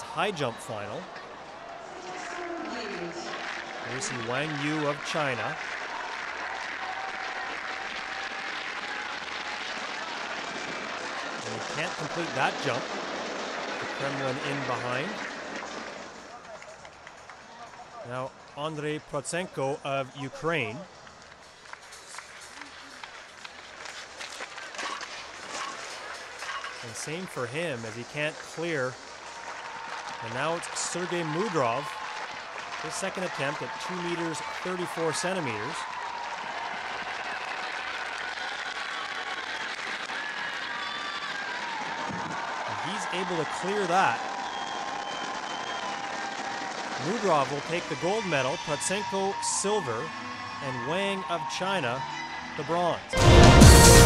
men's high jump final. Here's Wang Yu of China. And can't complete that jump. The Kremlin in behind. Now Andrei Protsenko of Ukraine. And same for him as he can't clear. And now it's Sergei Mudrov. His second attempt at 2 meters, 34 centimeters. And he's able to clear that. Mudrov will take the gold medal, Protsenko silver, and Wang of China the bronze.